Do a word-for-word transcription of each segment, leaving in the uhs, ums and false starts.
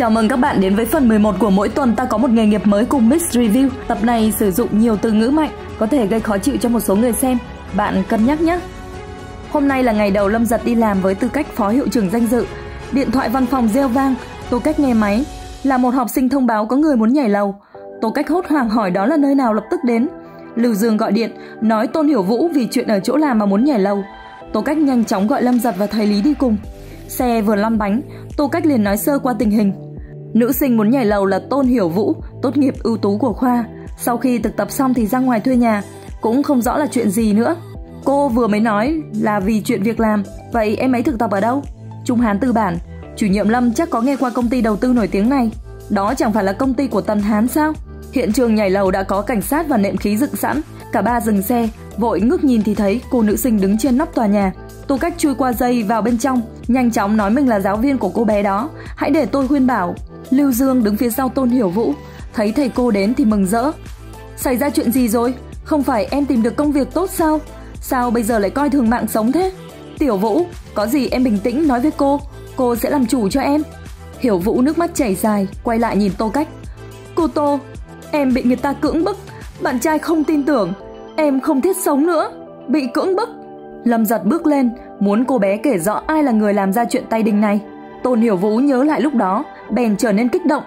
Chào mừng các bạn đến với phần mười một của mỗi tuần ta có một nghề nghiệp mới cùng Miss Review. Tập này sử dụng nhiều từ ngữ mạnh, có thể gây khó chịu cho một số người xem. Bạn cân nhắc nhé. Hôm nay là ngày đầu Lâm Dật đi làm với tư cách phó hiệu trưởng danh dự. Điện thoại văn phòng reo vang, Tô Cách nghe máy. Là một học sinh thông báo có người muốn nhảy lầu. Tô Cách hốt hoảng hỏi đó là nơi nào, lập tức đến. Lưu Dương gọi điện, nói Tôn Hiểu Vũ vì chuyện ở chỗ làm mà muốn nhảy lầu. Tô Cách nhanh chóng gọi Lâm Dật và thầy Lý đi cùng. Xe vừa lăn bánh, Tô Cách liền nói sơ qua tình hình. Nữ sinh muốn nhảy lầu là Tôn Hiểu Vũ, tốt nghiệp ưu tú của khoa. Sau khi thực tập xong thì ra ngoài thuê nhà, cũng không rõ là chuyện gì nữa. Cô vừa mới nói là vì chuyện việc làm, vậy em ấy thực tập ở đâu? Trung Hán Tư Bản, chủ nhiệm Lâm chắc có nghe qua công ty đầu tư nổi tiếng này. Đó chẳng phải là công ty của Tần Hán sao? Hiện trường nhảy lầu đã có cảnh sát và nệm khí dựng sẵn. Cả ba dừng xe, vội ngước nhìn thì thấy cô nữ sinh đứng trên nóc tòa nhà. Tô Cách chui qua dây vào bên trong, nhanh chóng nói mình là giáo viên của cô bé đó, hãy để tôi khuyên bảo. Lưu Dương đứng phía sau Tôn Hiểu Vũ, thấy thầy cô đến thì mừng rỡ. Xảy ra chuyện gì rồi? Không phải em tìm được công việc tốt sao? Sao bây giờ lại coi thường mạng sống thế? Tiểu Vũ, có gì em bình tĩnh nói với cô, cô sẽ làm chủ cho em. Hiểu Vũ nước mắt chảy dài, quay lại nhìn Tô Cách. Cô Tô, em bị người ta cưỡng bức, bạn trai không tin tưởng, em không thiết sống nữa, bị cưỡng bức. Lâm Dật bước lên, muốn cô bé kể rõ ai là người làm ra chuyện tay đình này. Tôn Hiểu Vũ nhớ lại lúc đó, bèn trở nên kích động.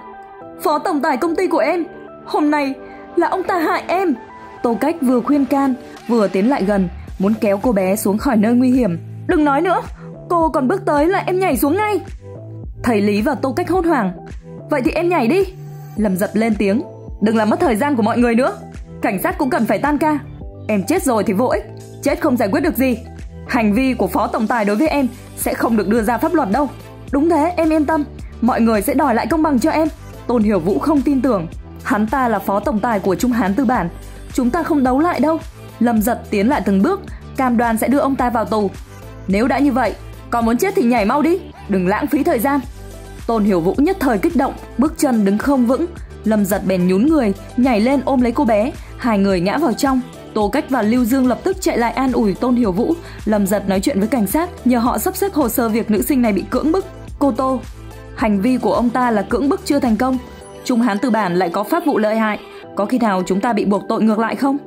Phó tổng tài công ty của em, hôm nay là ông ta hại em. Tô Cách vừa khuyên can, vừa tiến lại gần, muốn kéo cô bé xuống khỏi nơi nguy hiểm. Đừng nói nữa, cô còn bước tới là em nhảy xuống ngay. Thầy Lý và Tô Cách hốt hoảng. Vậy thì em nhảy đi. Lâm Dật lên tiếng. Đừng làm mất thời gian của mọi người nữa, cảnh sát cũng cần phải tan ca. Em chết rồi thì vô ích, chết không giải quyết được gì. Hành vi của phó tổng tài đối với em sẽ không được đưa ra pháp luật đâu. Đúng thế, em yên tâm, mọi người sẽ đòi lại công bằng cho em. Tôn Hiểu Vũ không tin tưởng. Hắn ta là phó tổng tài của Trung Hán Tư Bản, chúng ta không đấu lại đâu. Lâm Dật tiến lại từng bước, cam đoan sẽ đưa ông ta vào tù. Nếu đã như vậy, còn muốn chết thì nhảy mau đi, đừng lãng phí thời gian. Tôn Hiểu Vũ nhất thời kích động, bước chân đứng không vững. Lâm Dật bèn nhún người, nhảy lên ôm lấy cô bé, hai người ngã vào trong. Tô Cách và Lưu Dương lập tức chạy lại an ủi Tôn Hiểu Vũ. Lâm Dật nói chuyện với cảnh sát, nhờ họ sắp xếp hồ sơ việc nữ sinh này bị cưỡng bức. Cô Tô, hành vi của ông ta là cưỡng bức chưa thành công. Trung Hán Tư Bản lại có pháp vụ lợi hại, có khi nào chúng ta bị buộc tội ngược lại không?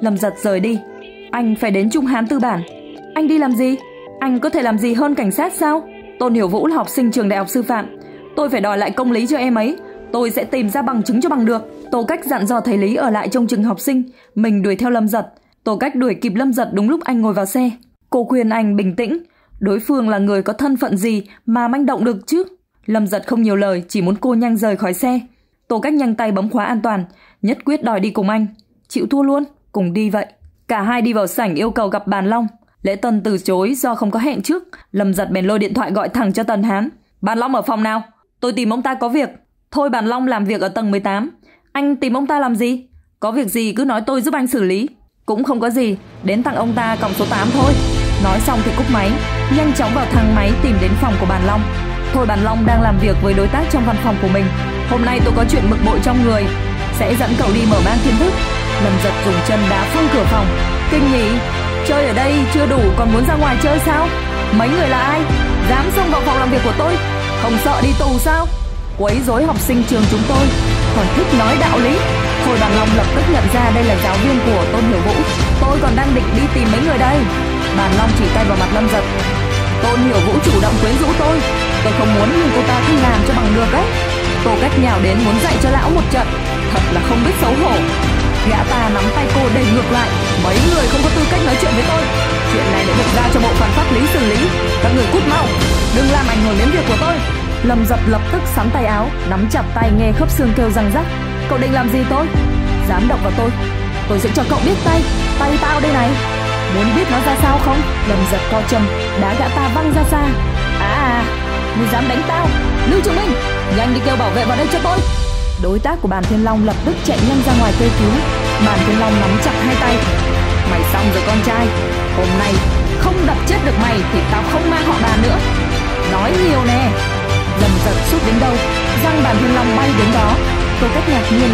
Lâm Dật rời đi. Anh phải đến Trung Hán Tư Bản. Anh đi làm gì? Anh có thể làm gì hơn cảnh sát sao? Tôn Hiểu Vũ là học sinh trường đại học sư phạm. Tôi phải đòi lại công lý cho em ấy. Tôi sẽ tìm ra bằng chứng cho bằng được. Tô Cách dặn dò thầy Lý ở lại trong trường học sinh, mình đuổi theo Lâm Dật. Tô Cách đuổi kịp Lâm Dật đúng lúc anh ngồi vào xe. Cô khuyên anh bình tĩnh, đối phương là người có thân phận gì mà manh động được chứ? Lâm Dật không nhiều lời, chỉ muốn cô nhanh rời khỏi xe. Tô Cách nhanh tay bấm khóa an toàn, nhất quyết đòi đi cùng anh. Chịu thua luôn, cùng đi vậy. Cả hai đi vào sảnh yêu cầu gặp Bàn Long. Lễ Tân từ chối do không có hẹn trước. Lâm Dật bèn lôi điện thoại gọi thẳng cho Tần Hán. Bàn Long ở phòng nào? Tôi tìm ông ta có việc. Thôi Bàn Long làm việc ở tầng mười tám. Anh tìm ông ta làm gì? Có việc gì cứ nói tôi giúp anh xử lý. Cũng không có gì, đến tặng ông ta còng số tám thôi. Nói xong thì cúp máy, nhanh chóng vào thang máy tìm đến phòng của Bàn Long. Thôi Bàn Long đang làm việc với đối tác trong văn phòng của mình. Hôm nay tôi có chuyện bực bội trong người, sẽ dẫn cậu đi mở mang kiến thức. Lâm Dật dùng chân đá phăng cửa phòng. Kinh nhỉ, chơi ở đây chưa đủ còn muốn ra ngoài chơi sao? Mấy người là ai? Dám xông vào phòng làm việc của tôi, không sợ đi tù sao? Quấy rối học sinh trường chúng tôi, còn thích nói đạo lý. Thôi Bàn Long lập tức nhận ra đây là giáo viên của Tôn Hiểu Vũ. Tôi còn đang định đi tìm mấy người đây. Bàn Long chỉ tay vào mặt Lâm Dật. Tôn Hiểu Vũ chủ động quyến rũ tôi, tôi không muốn nhưng cô ta không làm cho bằng được đấy. Tô Cách nhào đến muốn dạy cho lão một trận, thật là không biết xấu hổ. Gã ta nắm tay cô đẩy ngược lại. Mấy người không có tư cách nói chuyện với tôi. Chuyện này đã được ra cho bộ phận pháp lý xử lý. Các người cút mau, đừng làm ảnh hưởng đến việc của tôi. Lâm Dật lập tức sắn tay áo, nắm chặt tay nghe khớp xương kêu răng rắc. Cậu định làm gì tôi? Dám động vào tôi, tôi sẽ cho cậu biết tay, tay tao đây này. Muốn biết nó ra sao không? Lâm Dật co chân, đá gã ta văng ra xa. À à, ngươi dám đánh tao, Lưu Trung Minh, nhanh đi kêu bảo vệ vào đây cho tôi. Đối tác của Bàn Thiên Long lập tức chạy nhanh ra ngoài kêu cứu. Bàn Thiên Long nắm chặt hai tay. Mày xong rồi con trai, hôm nay không đập chết được mày thì tao không mang họ Bàn nữa. Nói nhiều nè. Lâm Dật suốt đến đâu, răng Bàn Thiên Long bay đến đó. Tô Cách ngạc nhiên,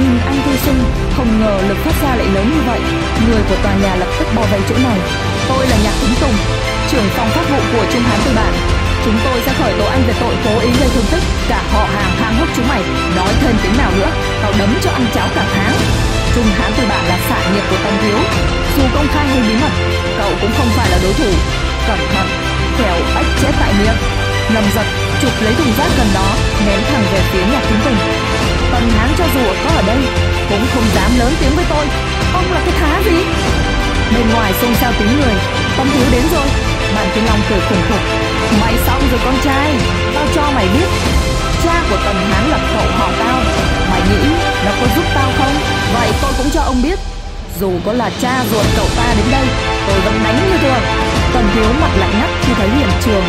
nhìn anh thư sinh, không ngờ lực phát ra lại lớn như vậy. Người của tòa nhà lập tức bao vây chỗ này. Tôi là Nhạc Tính Tùng, trưởng phòng pháp vụ của Trung Hán Tư Bản. chúng tôi sẽ khởi tố anh về tội cố ý gây thương tích. Cả họ hàng ham hốc chúng mày, nói thêm tiếng nào nữa, tao đấm cho ăn cháo cả tháng. Trung Hán Tư Bản là sản nghiệp của Tần Thiếu, dù công khai hay bí mật, cậu cũng không phải là đối thủ. Cẩn thận, kẻo ếch chết tại miệng. Lâm Dật chụp lấy thùng rác gần đó, ném thẳng về phía nhà chính tình. Tần Hán cho dù có ở đây cũng không dám lớn tiếng với tôi. Ông là cái thá gì? Bên ngoài xôn xao tiếng người. Tần Thiếu đến rồi. Bàn Kim Long cười khủng khục. Mày xong rồi con trai, tao cho mày biết. Cha của Tần Hán là cậu họ tao, mày nghĩ nó có giúp tao không? Vậy tôi cũng cho ông biết, dù có là cha ruột cậu ta đến đây, tôi vẫn đánh như thường. Tần Thiếu mặt lạnh ngắt khi thấy hiện trường.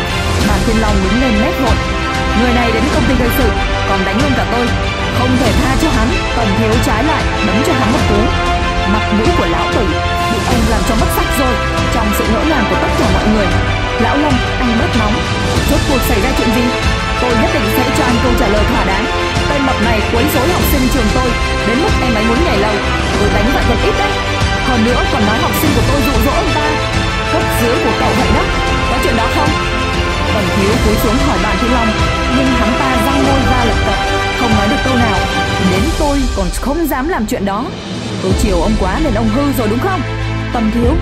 Bàn Kim Long đứng lên mét một. Người này đến công ty gây sự, còn đánh luôn cả tôi, không thể tha cho hắn. Tần Thiếu trái lại đấm cho hắn một cú. Mặt mũi của lão tử bị ông làm cho mất sắc rồi. Trong sự ngỡ ngàng của tất cả mọi người, lão Lâm, anh bớt nóng. Rốt cuộc xảy ra chuyện gì? Tôi nhất định sẽ cho anh câu trả lời thỏa đáng. Tên mập này quấy rối học sinh trường tôi, đến mức em ấy muốn nhảy lầu. Tôi đánh vậy còn ít đấy, hơn nữa còn nói học sinh của tôi dụ dỗ ông ta. Cấp dưới của cậu vậy đó, có chuyện đó không? Tần Thiếu cúi xuống khỏi Bàn Thiên Long, nhưng hắn ta răng môi ra lập cập, không nói được câu nào. Đến tôi còn không dám làm chuyện đó. Tôi chiều ông quá nên ông hư rồi đúng không? Tần Thiếu,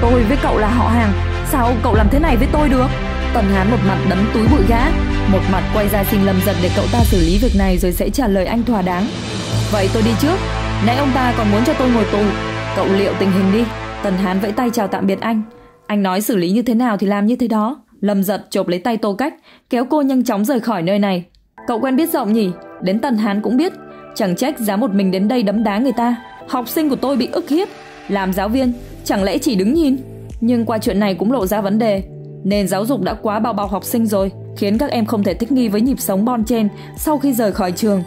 tôi với cậu là họ hàng, sao cậu làm thế này với tôi được? Tần Hán một mặt đấm túi bụi gã, một mặt quay ra xin Lâm Dật để cậu ta xử lý việc này rồi sẽ trả lời anh thỏa đáng. Vậy tôi đi trước, nãy ông ta còn muốn cho tôi ngồi tù. Cậu liệu tình hình đi. Tần Hán vẫy tay chào tạm biệt anh. Anh nói xử lý như thế nào thì làm như thế đó. Lâm Dật chộp lấy tay Tô Cách, kéo cô nhanh chóng rời khỏi nơi này. Cậu quen biết rộng nhỉ, đến Tần Hán cũng biết, chẳng trách dám một mình đến đây đấm đá người ta. Học sinh của tôi bị ức hiếp, làm giáo viên chẳng lẽ chỉ đứng nhìn? Nhưng qua chuyện này cũng lộ ra vấn đề, nền giáo dục đã quá bao bọc học sinh rồi, khiến các em không thể thích nghi với nhịp sống bon chen sau khi rời khỏi trường.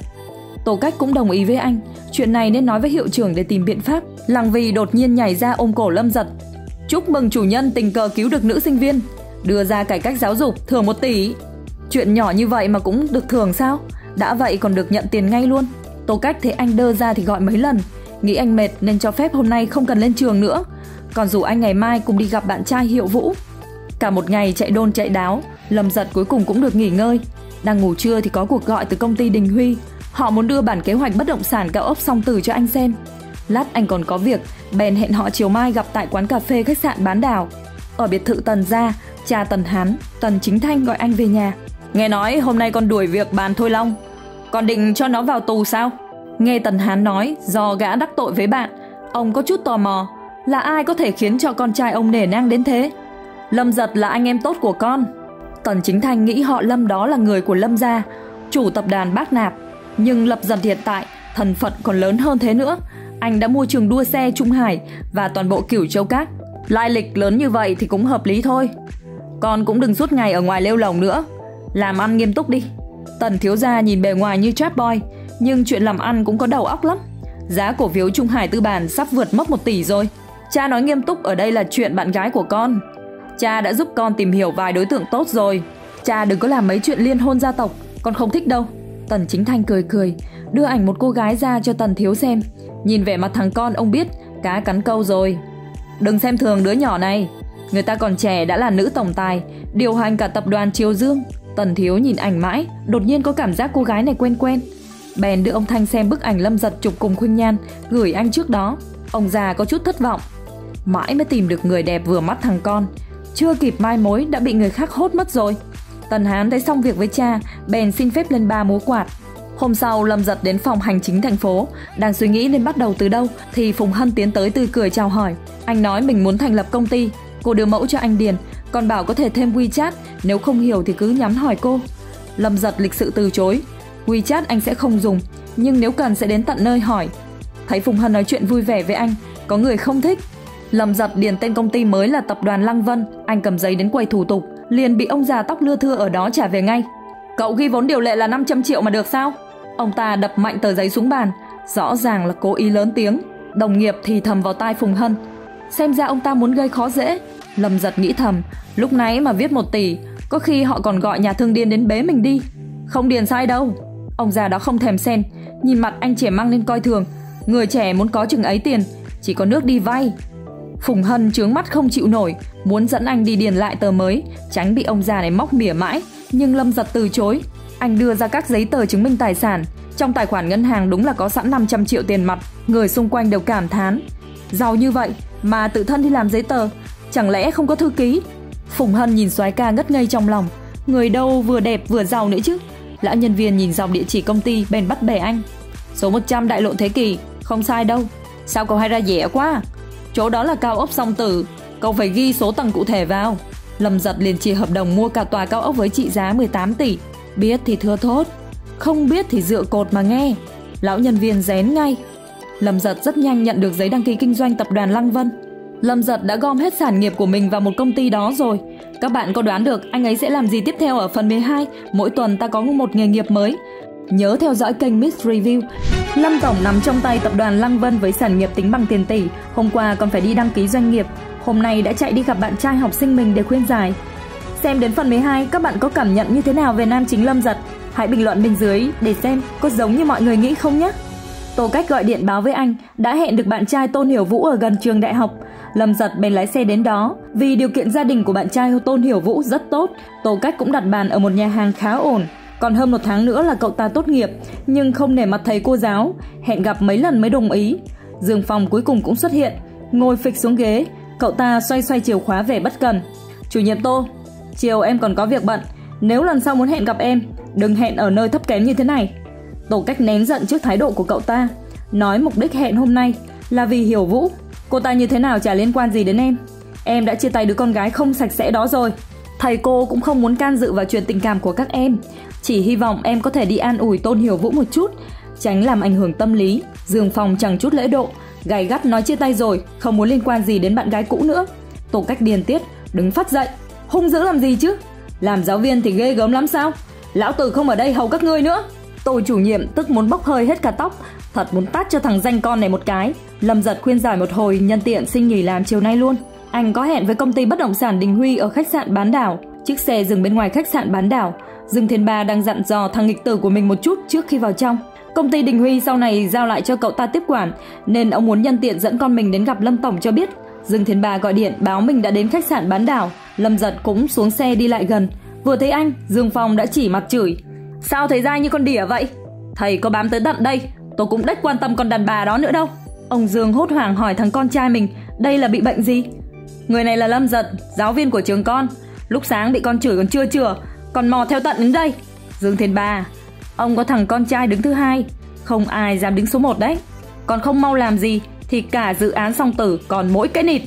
Tô Cách cũng đồng ý với anh, chuyện này nên nói với hiệu trưởng để tìm biện pháp. Lăng Vi đột nhiên nhảy ra ôm cổ Lâm Dật. Chúc mừng chủ nhân tình cờ cứu được nữ sinh viên, đưa ra cải cách giáo dục thưởng một tỷ. Chuyện nhỏ như vậy mà cũng được thưởng sao? Đã vậy còn được nhận tiền ngay luôn. Tô Cách thấy anh đơ ra thì gọi mấy lần, nghĩ anh mệt nên cho phép hôm nay không cần lên trường nữa, còn rủ anh ngày mai cùng đi gặp bạn trai Hiểu Vũ. Cả một ngày chạy đôn chạy đáo, Lâm Dật cuối cùng cũng được nghỉ ngơi. Đang ngủ trưa thì có cuộc gọi từ công ty Đình Huy, họ muốn đưa bản kế hoạch bất động sản cao ốc Song Tử cho anh xem. Lát anh còn có việc, bèn hẹn họ chiều mai gặp tại quán cà phê khách sạn Bán Đảo. Ở biệt thự Tần gia, cha Tần Hán, Tần Chính Thanh gọi anh về nhà. Nghe nói hôm nay con đuổi việc Bàn Thôi Long, con định cho nó vào tù sao? Nghe Tần Hán nói do gã đắc tội với bạn, ông có chút tò mò, là ai có thể khiến cho con trai ông nể nang đến thế? Lâm Dật là anh em tốt của con. Tần Chính Thanh nghĩ họ Lâm đó là người của Lâm gia, chủ tập đoàn Bác Nạp, nhưng Lâm Dật hiện tại thần phận còn lớn hơn thế nữa. Anh đã mua trường đua xe Trung Hải và toàn bộ Cửu Châu Các, lai lịch lớn như vậy thì cũng hợp lý thôi. Con cũng đừng suốt ngày ở ngoài lêu lồng nữa, làm ăn nghiêm túc đi. Tần thiếu gia nhìn bề ngoài như trap boy, nhưng chuyện làm ăn cũng có đầu óc lắm. Giá cổ phiếu Trung Hải Tư Bản sắp vượt mốc một tỷ rồi. Cha nói nghiêm túc ở đây là chuyện bạn gái của con. Cha đã giúp con tìm hiểu vài đối tượng tốt rồi. Cha đừng có làm mấy chuyện liên hôn gia tộc, con không thích đâu. Tần Chính Thanh cười cười, đưa ảnh một cô gái ra cho Tần Thiếu xem. Nhìn vẻ mặt thằng con ông biết cá cắn câu rồi. Đừng xem thường đứa nhỏ này, người ta còn trẻ đã là nữ tổng tài, điều hành cả tập đoàn Triều Dương. Tần Thiếu nhìn ảnh mãi, đột nhiên có cảm giác cô gái này quen quen, bèn đưa ông Thanh xem bức ảnh Lâm Dật chụp cùng Khuynh Nhan gửi anh trước đó. Ông già có chút thất vọng, mãi mới tìm được người đẹp vừa mắt thằng con, chưa kịp mai mối đã bị người khác hốt mất rồi. Tần Hán thấy xong việc với cha, bèn xin phép lên ba múa quạt. Hôm sau Lâm Dật đến phòng hành chính thành phố, đang suy nghĩ nên bắt đầu từ đâu thì Phùng Hân tiến tới tươi cười chào hỏi. Anh nói mình muốn thành lập công ty, cô đưa mẫu cho anh điền, còn bảo có thể thêm WeChat, nếu không hiểu thì cứ nhắn hỏi cô. Lâm Dật lịch sự từ chối, WeChat anh sẽ không dùng, nhưng nếu cần sẽ đến tận nơi hỏi. Thấy Phùng Hân nói chuyện vui vẻ với anh, có người không thích. Lâm Dật điền tên công ty mới là tập đoàn Lăng Vân, anh cầm giấy đến quầy thủ tục, liền bị ông già tóc lưa thưa ở đó trả về ngay. Cậu ghi vốn điều lệ là năm trăm triệu mà được sao? Ông ta đập mạnh tờ giấy xuống bàn, rõ ràng là cố ý lớn tiếng. Đồng nghiệp thì thầm vào tai Phùng Hân, xem ra ông ta muốn gây khó dễ. Lâm Dật nghĩ thầm, lúc nãy mà viết một tỷ, có khi họ còn gọi nhà thương điên đến bế mình đi. Không điền sai đâu. Ông già đó không thèm xen, nhìn mặt anh trẻ mang nên coi thường. Người trẻ muốn có chừng ấy tiền, chỉ có nước đi vay. Phùng Hân trướng mắt không chịu nổi, muốn dẫn anh đi điền lại tờ mới, tránh bị ông già này móc mỉa mãi, nhưng Lâm Dật từ chối. Anh đưa ra các giấy tờ chứng minh tài sản, trong tài khoản ngân hàng đúng là có sẵn năm trăm triệu tiền mặt, người xung quanh đều cảm thán. Giàu như vậy mà tự thân đi làm giấy tờ, chẳng lẽ không có thư ký? Phùng Hân nhìn soái ca ngất ngây trong lòng, người đâu vừa đẹp vừa giàu nữa chứ. Lão nhân viên nhìn dòng địa chỉ công ty bèn bắt bẻ anh. Số một trăm đại lộ Thế Kỷ, không sai đâu. Sao cậu hay ra dẻ quá? Chỗ đó là cao ốc Song Tử, cậu phải ghi số tầng cụ thể vào. Lâm Dật liền chia hợp đồng mua cả tòa cao ốc với trị giá mười tám tỷ. Biết thì thưa thốt, không biết thì dựa cột mà nghe. Lão nhân viên rén ngay. Lâm Dật rất nhanh nhận được giấy đăng ký kinh doanh tập đoàn Lăng Vân. Lâm Dật đã gom hết sản nghiệp của mình vào một công ty đó rồi. Các bạn có đoán được anh ấy sẽ làm gì tiếp theo ở phần mười hai? Mỗi tuần ta có một nghề nghiệp mới. Nhớ theo dõi kênh Miss Review. Lâm Tổng nằm trong tay tập đoàn Lăng Vân với sản nghiệp tính bằng tiền tỷ. Hôm qua còn phải đi đăng ký doanh nghiệp, hôm nay đã chạy đi gặp bạn trai học sinh mình để khuyên giải. Xem đến phần mười hai, các bạn có cảm nhận như thế nào về nam chính Lâm Dật? Hãy bình luận bên dưới để xem có giống như mọi người nghĩ không nhé. Tô Cách gọi điện báo với anh đã hẹn được bạn trai Tôn Hiểu Vũ ở gần trường đại học. Lâm Dật bèn lái xe đến đó. Vì điều kiện gia đình của bạn trai Tôn Hiểu Vũ rất tốt, Tô Cách cũng đặt bàn ở một nhà hàng khá ổn. Còn hơn một tháng nữa là cậu ta tốt nghiệp, nhưng không nể mặt thầy cô giáo, hẹn gặp mấy lần mới đồng ý. Dương Phong cuối cùng cũng xuất hiện, ngồi phịch xuống ghế, cậu ta xoay xoay chìa khóa về bất cần. Chủ nhiệm Tô, chiều em còn có việc bận, nếu lần sau muốn hẹn gặp em, đừng hẹn ở nơi thấp kém như thế này. Tô Cách nén giận trước thái độ của cậu ta, nói mục đích hẹn hôm nay là vì Hiểu Vũ, cô ta như thế nào chả liên quan gì đến em. Em đã chia tay đứa con gái không sạch sẽ đó rồi. Thầy cô cũng không muốn can dự vào chuyện tình cảm của các em, chỉ hy vọng em có thể đi an ủi Tôn Hiểu Vũ một chút, tránh làm ảnh hưởng tâm lý. Dương Phong chẳng chút lễ độ, gay gắt nói chia tay rồi, không muốn liên quan gì đến bạn gái cũ nữa. Tô Cách điên tiết, đứng phát dậy, hung dữ làm gì chứ? Làm giáo viên thì ghê gớm lắm sao? Lão tử không ở đây hầu các ngươi nữa. Tô chủ nhiệm tức muốn bốc hơi hết cả tóc, thật muốn tát cho thằng danh con này một cái. Lâm Dật khuyên giải một hồi, nhân tiện xin nghỉ làm chiều nay luôn. Anh có hẹn với công ty bất động sản Đình Huy ở khách sạn Bán Đảo. Chiếc xe dừng bên ngoài khách sạn Bán Đảo. Dương Thiên Ba đang dặn dò thằng nghịch tử của mình một chút trước khi vào trong. Công ty Đình Huy sau này giao lại cho cậu ta tiếp quản, nên ông muốn nhân tiện dẫn con mình đến gặp Lâm Tổng cho biết. Dương Thiên Ba gọi điện báo mình đã đến khách sạn Bán Đảo. Lâm Dật cũng xuống xe đi lại gần. Vừa thấy anh, Dương Phong đã chỉ mặt chửi. Sao thấy dai như con đỉa vậy? Thầy có bám tới tận đây, tôi cũng đếch quan tâm con đàn bà đó nữa đâu. Ông Dương hốt hoảng hỏi thằng con trai mình, đây là bị bệnh gì? Người này là Lâm Dật, giáo viên của trường con. Lúc sáng bị con chửi còn chưa chừa, còn mò theo tận đến đây. Dương Thiên Ba, ông có thằng con trai đứng thứ hai, không ai dám đứng số một đấy. Còn không mau làm gì thì cả dự án Song Tử còn mỗi cái nịt.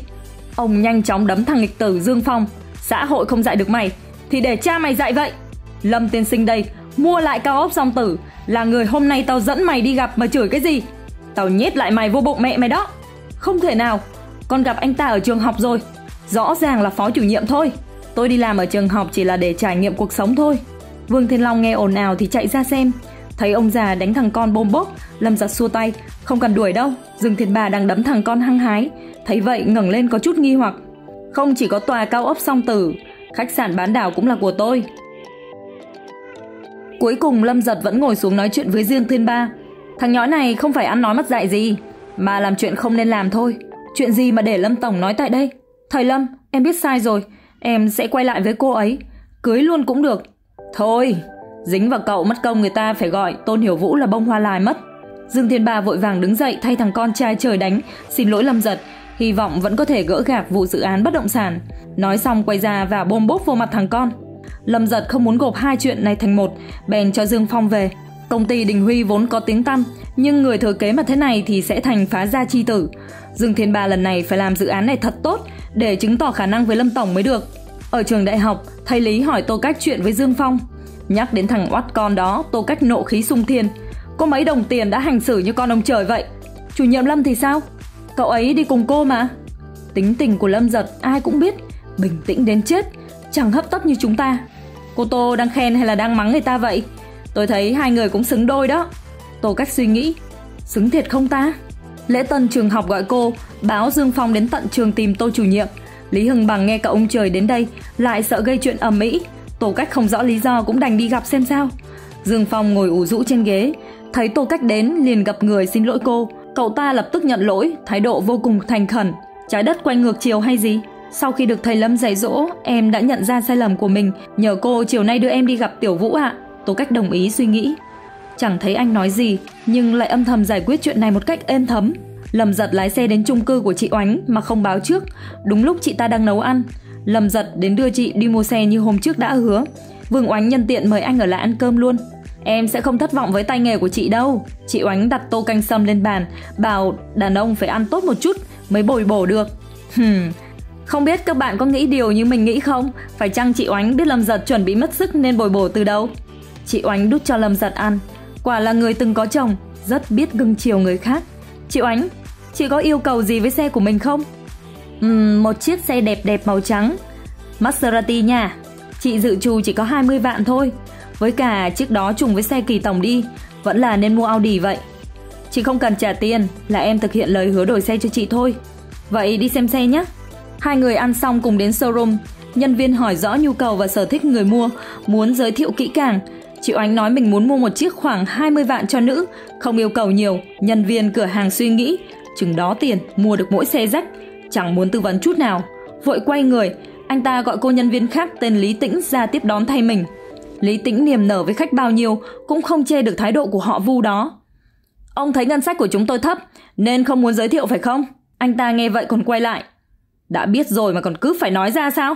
Ông nhanh chóng đấm thằng nghịch tử Dương Phong. Xã hội không dạy được mày thì để cha mày dạy vậy. Lâm tiên sinh đây mua lại cao ốc Song Tử là người hôm nay tao dẫn mày đi gặp mà chửi cái gì? Tao nhét lại mày vô bụng mẹ mày đó. Không thể nào, con gặp anh ta ở trường học rồi, rõ ràng là phó chủ nhiệm thôi. Tôi đi làm ở trường học chỉ là để trải nghiệm cuộc sống thôi. Vương Thiên Long nghe ồn ào thì chạy ra xem, thấy ông già đánh thằng con bôm bốp. Lâm Dật xua tay, không cần đuổi đâu. Dương Thiên Ba đang đấm thằng con hăng hái, thấy vậy ngẩng lên có chút nghi hoặc. Không chỉ có tòa cao ốc Song Tử, khách sạn Bán Đảo cũng là của tôi. Cuối cùng Lâm Dật vẫn ngồi xuống nói chuyện với Dương Thiên Ba. Thằng nhói này không phải ăn nói mất dạy gì, mà làm chuyện không nên làm thôi. Chuyện gì mà để Lâm Tổng nói tại đây? Thầy Lâm, em biết sai rồi, em sẽ quay lại với cô ấy, cưới luôn cũng được. Thôi, dính vào cậu mất công người ta phải gọi Tôn Hiểu Vũ là bông hoa lai mất. Dương Thiên Ba vội vàng đứng dậy thay thằng con trai trời đánh, xin lỗi Lâm Dật, hy vọng vẫn có thể gỡ gạc vụ dự án bất động sản. Nói xong quay ra và bôm bốp vô mặt thằng con. Lâm Dật không muốn gộp hai chuyện này thành một, bèn cho Dương Phong về. Công ty Đình Huy vốn có tiếng tăm, nhưng người thừa kế mà thế này thì sẽ thành phá gia chi tử. Dương Thiên Ba lần này phải làm dự án này thật tốt để chứng tỏ khả năng với Lâm Tổng mới được. Ở trường đại học, thầy Lý hỏi Tô Cách chuyện với Dương Phong. Nhắc đến thằng oắt con đó, Tô Cách nộ khí sung thiên. Có mấy đồng tiền đã hành xử như con ông trời vậy. Chủ nhiệm Lâm thì sao? Cậu ấy đi cùng cô mà. Tính tình của Lâm Dật ai cũng biết, bình tĩnh đến chết, chẳng hấp tấp như chúng ta. Cô Tô đang khen hay là đang mắng người ta vậy? Tôi thấy hai người cũng xứng đôi đó. Tô Cách suy nghĩ, xứng thiệt không ta? Lễ tân trường học gọi cô, báo Dương Phong đến tận trường tìm Tô chủ nhiệm. Lý Hưng Bằng nghe cậu ông trời đến đây, lại sợ gây chuyện ầm ĩ. Tô Cách không rõ lý do cũng đành đi gặp xem sao. Dương Phong ngồi ủ rũ trên ghế, thấy Tô Cách đến liền gặp người xin lỗi cô. Cậu ta lập tức nhận lỗi, thái độ vô cùng thành khẩn. Trái đất quay ngược chiều hay gì? Sau khi được thầy Lâm dạy dỗ, em đã nhận ra sai lầm của mình, nhờ cô chiều nay đưa em đi gặp Tiểu Vũ ạ. Tô Cách đồng ý suy nghĩ. Chẳng thấy anh nói gì, nhưng lại âm thầm giải quyết chuyện này một cách êm thấm. Lâm Dật lái xe đến chung cư của chị Oánh mà không báo trước, đúng lúc chị ta đang nấu ăn. Lâm Dật đến đưa chị đi mua xe như hôm trước đã hứa. Vương Oánh nhân tiện mời anh ở lại ăn cơm luôn. Em sẽ không thất vọng với tay nghề của chị đâu. Chị Oánh đặt tô canh sâm lên bàn, bảo đàn ông phải ăn tốt một chút mới bồi bổ được. Hmm. Không biết các bạn có nghĩ điều như mình nghĩ không? Phải chăng chị Oánh biết Lâm Dật chuẩn bị mất sức nên bồi bổ từ đâu? Chị Oánh đút cho Lâm Dật ăn. Quả là người từng có chồng, rất biết cưng chiều người khác. Chị Oánh, chị có yêu cầu gì với xe của mình không? Uhm, một chiếc xe đẹp đẹp màu trắng, Maserati nha. Chị dự trù chỉ có hai mươi vạn thôi. Với cả chiếc đó trùng với xe Kỳ Tổng đi, vẫn là nên mua Audi vậy. Chị không cần trả tiền, là em thực hiện lời hứa đổi xe cho chị thôi. Vậy đi xem xe nhé. Hai người ăn xong cùng đến showroom. Nhân viên hỏi rõ nhu cầu và sở thích người mua, muốn giới thiệu kỹ càng. Chị Oánh nói mình muốn mua một chiếc khoảng hai mươi vạn cho nữ, không yêu cầu nhiều. Nhân viên cửa hàng suy nghĩ, chừng đó tiền mua được mỗi xe rách, chẳng muốn tư vấn chút nào. Vội quay người, anh ta gọi cô nhân viên khác tên Lý Tĩnh ra tiếp đón thay mình. Lý Tĩnh niềm nở với khách bao nhiêu cũng không chê được thái độ của họ Vu đó. Ông thấy ngân sách của chúng tôi thấp nên không muốn giới thiệu phải không? Anh ta nghe vậy còn quay lại. Đã biết rồi mà còn cứ phải nói ra sao?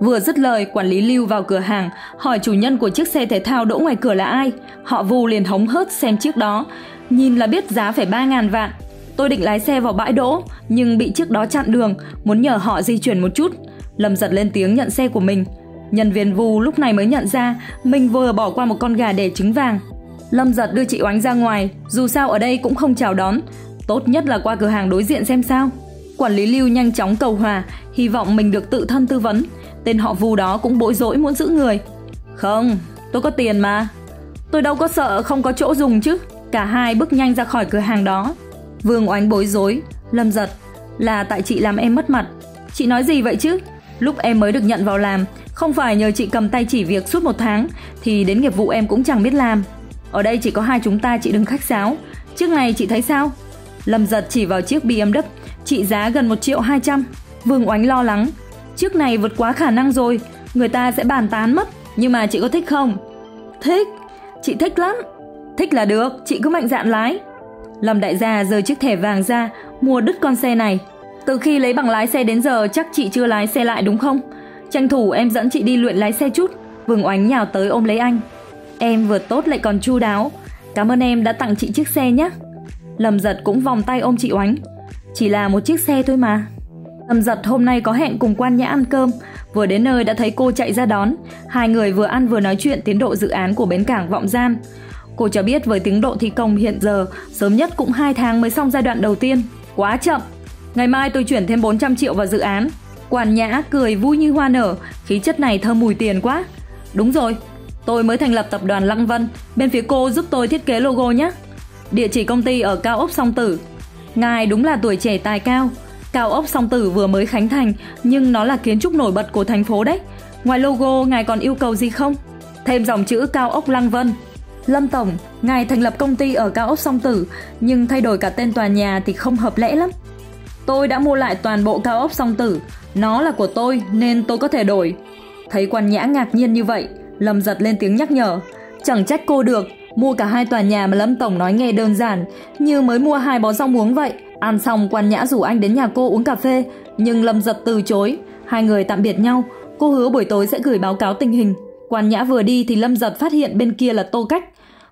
Vừa dứt lời, quản lý Lưu vào cửa hàng hỏi chủ nhân của chiếc xe thể thao đỗ ngoài cửa là ai. Họ Vu liền hống hớt xem chiếc đó, nhìn là biết giá phải ba ngàn vạn. Tôi định lái xe vào bãi đỗ nhưng bị chiếc đó chặn đường, muốn nhờ họ di chuyển một chút. Lâm Dật lên tiếng nhận xe của mình. Nhân viên Vu lúc này mới nhận ra mình vừa bỏ qua một con gà đẻ trứng vàng. Lâm Dật đưa chị Oánh ra ngoài, dù sao ở đây cũng không chào đón, tốt nhất là qua cửa hàng đối diện xem sao. Quản lý Lưu nhanh chóng cầu hòa, hy vọng mình được tự thân tư vấn. Tên họ Vu đó cũng bối rối muốn giữ người. Không, tôi có tiền mà. Tôi đâu có sợ không có chỗ dùng chứ. Cả hai bước nhanh ra khỏi cửa hàng đó. Vương Oánh bối rối. Lâm Dật, là tại chị làm em mất mặt. Chị nói gì vậy chứ? Lúc em mới được nhận vào làm, không phải nhờ chị cầm tay chỉ việc suốt một tháng thì đến nghiệp vụ em cũng chẳng biết làm. Ở đây chỉ có hai chúng ta, chị đừng khách sáo. Chiếc này chị thấy sao? Lâm Dật chỉ vào chiếc bê em vê trị giá gần một triệu hai trăm. Vương Oánh lo lắng. Chiếc này vượt quá khả năng rồi, người ta sẽ bàn tán mất. Nhưng mà chị có thích không? Thích, chị thích lắm. Thích là được, chị cứ mạnh dạn lái. Lâm đại gia giơ chiếc thẻ vàng ra, mua đứt con xe này. Từ khi lấy bằng lái xe đến giờ chắc chị chưa lái xe lại đúng không? Tranh thủ em dẫn chị đi luyện lái xe chút. Vương Oánh nhào tới ôm lấy anh. Em vừa tốt lại còn chu đáo. Cảm ơn em đã tặng chị chiếc xe nhé. Lâm Dật cũng vòng tay ôm chị Oánh. Chỉ là một chiếc xe thôi mà. Lâm Dật hôm nay có hẹn cùng Quan Nhã ăn cơm. Vừa đến nơi đã thấy cô chạy ra đón. Hai người vừa ăn vừa nói chuyện tiến độ dự án của bến cảng Vọng Gian. Cô cho biết với tiến độ thi công hiện giờ, sớm nhất cũng hai tháng mới xong giai đoạn đầu tiên. Quá chậm. Ngày mai tôi chuyển thêm bốn trăm triệu vào dự án. Quan Nhã cười vui như hoa nở. Khí chất này thơm mùi tiền quá. Đúng rồi, tôi mới thành lập tập đoàn Lăng Vân. Bên phía cô giúp tôi thiết kế logo nhé. Địa chỉ công ty ở cao ốc Song Tử. Ngài đúng là tuổi trẻ tài cao. Cao ốc Song Tử vừa mới khánh thành, nhưng nó là kiến trúc nổi bật của thành phố đấy. Ngoài logo, ngài còn yêu cầu gì không? Thêm dòng chữ cao ốc Lăng Vân. Lâm Tổng, ngài thành lập công ty ở cao ốc Song Tử, nhưng thay đổi cả tên tòa nhà thì không hợp lẽ lắm. Tôi đã mua lại toàn bộ cao ốc Song Tử. Nó là của tôi nên tôi có thể đổi. Thấy Quan Nhã ngạc nhiên như vậy, Lâm Dật lên tiếng nhắc nhở. Chẳng trách cô được, mua cả hai tòa nhà mà Lâm Tổng nói nghe đơn giản, như mới mua hai bó rau muống vậy. Ăn xong, Quan Nhã rủ anh đến nhà cô uống cà phê, nhưng Lâm Dật từ chối. Hai người tạm biệt nhau, cô hứa buổi tối sẽ gửi báo cáo tình hình. Quan Nhã vừa đi thì Lâm Dật phát hiện bên kia là Tô Cách.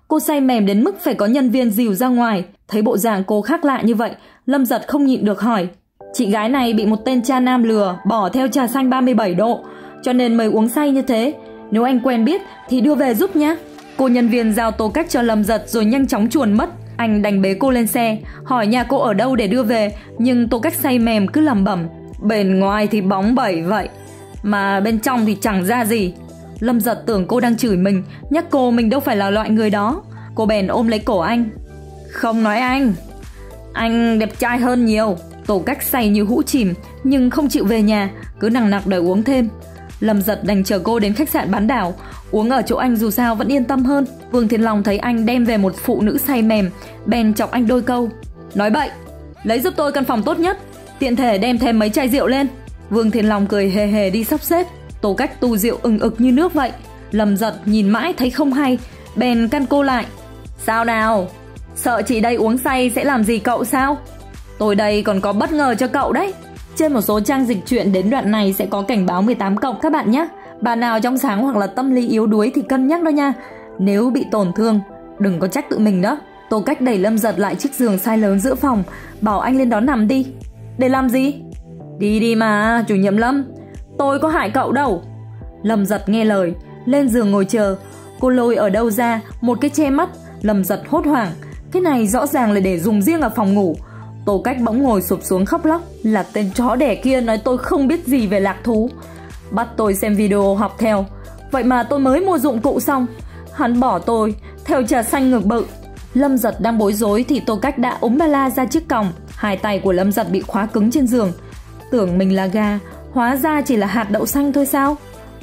Cô say mềm đến mức phải có nhân viên dìu ra ngoài. Thấy bộ dạng cô khác lạ như vậy, Lâm Dật không nhịn được hỏi. Chị gái này bị một tên cha nam lừa, bỏ theo trà xanh ba mươi bảy độ, cho nên mới uống say như thế. Nếu anh quen biết thì đưa về giúp nhé. Cô nhân viên giao Tô Cách cho Lâm Dật rồi nhanh chóng chuồn mất. Anh đành bế cô lên xe, hỏi nhà cô ở đâu để đưa về, nhưng Tô Cách say mềm cứ lẩm bẩm. Bên ngoài thì bóng bẩy vậy, mà bên trong thì chẳng ra gì. Lâm Dật tưởng cô đang chửi mình, nhắc cô mình đâu phải là loại người đó. Cô bèn ôm lấy cổ anh. Không nói anh, anh đẹp trai hơn nhiều. Tô Cách say như hũ chìm, nhưng không chịu về nhà, cứ nằng nặc đòi uống thêm. Lâm Dật đành chờ cô đến khách sạn bán đảo, uống ở chỗ anh dù sao vẫn yên tâm hơn. Vương Thiên Long thấy anh đem về một phụ nữ say mềm, bèn chọc anh đôi câu. Nói bậy, lấy giúp tôi căn phòng tốt nhất, tiện thể đem thêm mấy chai rượu lên. Vương Thiên Long cười hề hề đi sắp xếp, Tô Cách tu rượu ừng ực như nước vậy. Lâm Dật nhìn mãi thấy không hay, bèn căn cô lại. Sao nào? Sợ chị đây uống say sẽ làm gì cậu sao? Tôi đây còn có bất ngờ cho cậu đấy. Trên một số trang dịch truyện đến đoạn này sẽ có cảnh báo mười tám cộng các bạn nhé. Bà nào trong sáng hoặc là tâm lý yếu đuối thì cân nhắc đó nha. Nếu bị tổn thương, đừng có trách tự mình đó. Tô Cách đẩy Lâm Dật lại chiếc giường sai lớn giữa phòng, bảo anh lên đó nằm đi. Để làm gì? Đi đi mà, chủ nhiệm Lâm, tôi có hại cậu đâu. Lâm Dật nghe lời, lên giường ngồi chờ. Cô lôi ở đâu ra một cái che mắt. Lâm Dật hốt hoảng, cái này rõ ràng là để dùng riêng ở phòng ngủ. Tô Cách bỗng ngồi sụp xuống khóc lóc. Là tên chó đẻ kia nói tôi không biết gì về lạc thú, bắt tôi xem video học theo. Vậy mà tôi mới mua dụng cụ xong, hắn bỏ tôi theo trà xanh ngược bự. Lâm Dật đang bối rối thì Tô Cách đã ống ba la ra chiếc còng. Hai tay của Lâm Dật bị khóa cứng trên giường. Tưởng mình là gà, hóa ra chỉ là hạt đậu xanh thôi sao?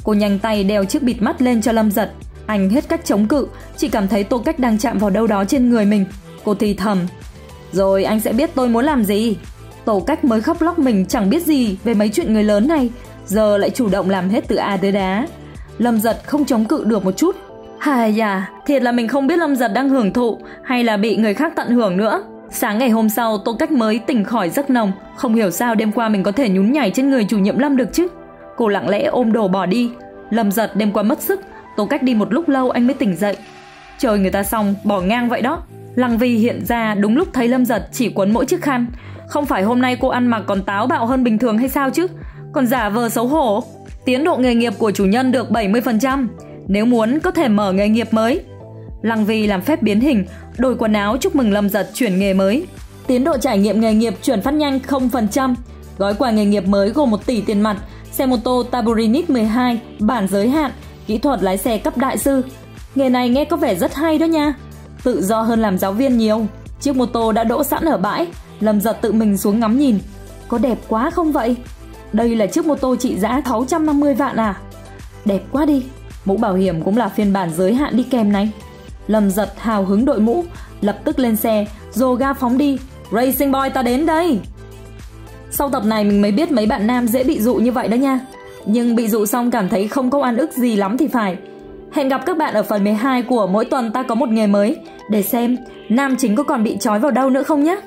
Cô nhanh tay đeo chiếc bịt mắt lên cho Lâm Dật. Anh hết cách chống cự, chỉ cảm thấy Tô Cách đang chạm vào đâu đó trên người mình. Cô thì thầm, rồi anh sẽ biết tôi muốn làm gì. Tô Cách mới khóc lóc mình chẳng biết gì về mấy chuyện người lớn này, giờ lại chủ động làm hết từ A tới đá. Lâm Dật không chống cự được một chút. Hài à, thiệt là mình không biết Lâm Dật đang hưởng thụ hay là bị người khác tận hưởng nữa. Sáng ngày hôm sau, Tô Cách mới tỉnh khỏi giấc nồng. Không hiểu sao đêm qua mình có thể nhún nhảy trên người chủ nhiệm Lâm được chứ. Cô lặng lẽ ôm đồ bỏ đi. Lâm Dật đêm qua mất sức, Tô Cách đi một lúc lâu anh mới tỉnh dậy. Trời, người ta xong bỏ ngang vậy đó. Lăng Vi hiện ra đúng lúc thấy Lâm Dật chỉ quấn mỗi chiếc khăn. Không phải hôm nay cô ăn mặc còn táo bạo hơn bình thường hay sao chứ? Còn giả vờ xấu hổ. Tiến độ nghề nghiệp của chủ nhân được bảy mươi phần trăm, nếu muốn có thể mở nghề nghiệp mới. Lăng Vi làm phép biến hình, đổi quần áo chúc mừng Lâm Dật chuyển nghề mới. Tiến độ trải nghiệm nghề nghiệp chuyển phát nhanh không phần trăm. Gói quà nghề nghiệp mới gồm một tỷ tiền mặt, xe mô tô Taburinic mười hai, bản giới hạn, kỹ thuật lái xe cấp đại sư. Nghề này nghe có vẻ rất hay đó nha, tự do hơn làm giáo viên nhiều. Chiếc mô tô đã đỗ sẵn ở bãi, Lâm Dật tự mình xuống ngắm nhìn. Có đẹp quá không vậy? Đây là chiếc mô tô trị giá sáu trăm năm mươi vạn à? Đẹp quá đi, mũ bảo hiểm cũng là phiên bản giới hạn đi kèm này. Lâm Dật hào hứng đội mũ, lập tức lên xe, dồ ga phóng đi. Racing boy ta đến đây. Sau tập này mình mới biết mấy bạn nam dễ bị dụ như vậy đó nha. Nhưng bị dụ xong cảm thấy không có oan ức gì lắm thì phải. Hẹn gặp các bạn ở phần mười hai của Mỗi Tuần Ta Có Một Nghề Mới để xem nam chính có còn bị trói vào đâu nữa không nhé.